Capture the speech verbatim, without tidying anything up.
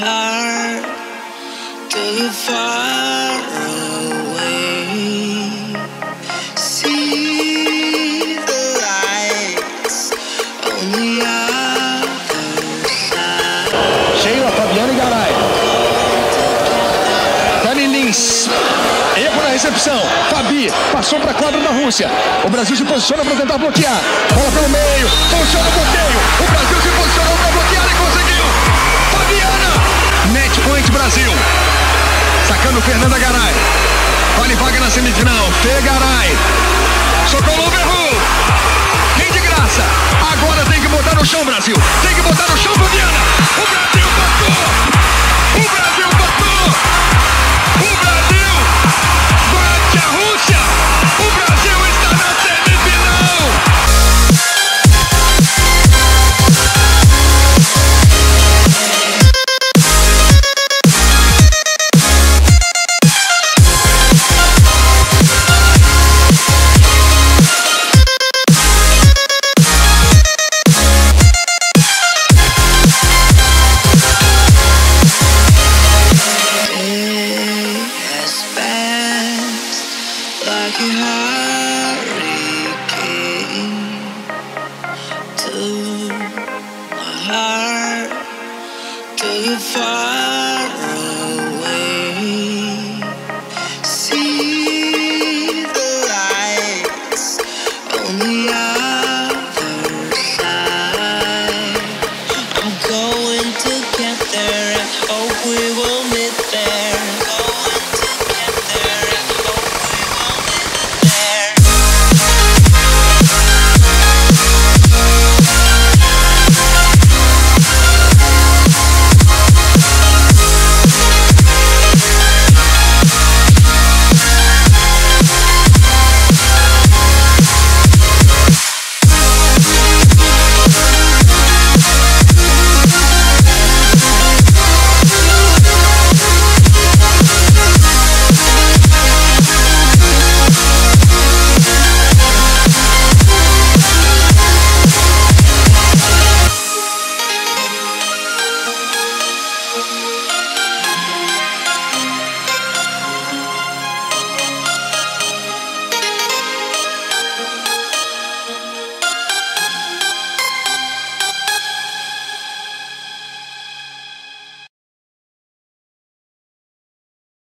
heart to the far away. See the lights on the other side. Sheila, Fabiana e Garay. Dani Lins. Erro na recepção. Fabi passou para a quadra da Rússia. O Brasil se posiciona para tentar bloquear. Bola pelo meio. Funciona o bloqueio. O Brasil se posicionou para bloquear e conseguiu. Fabiana. Netpoint Brasil. Sacando Fernanda Garay. Vale vaga na semifinal. Fê Garay. Socorro Loverho. Nem de graça. Agora tem que botar no chão, Brasil. Tem que botar no chão, Fabiana. O Brasil botou. O Brasil botou. O Brasil. Hurricane to my heart to the fire.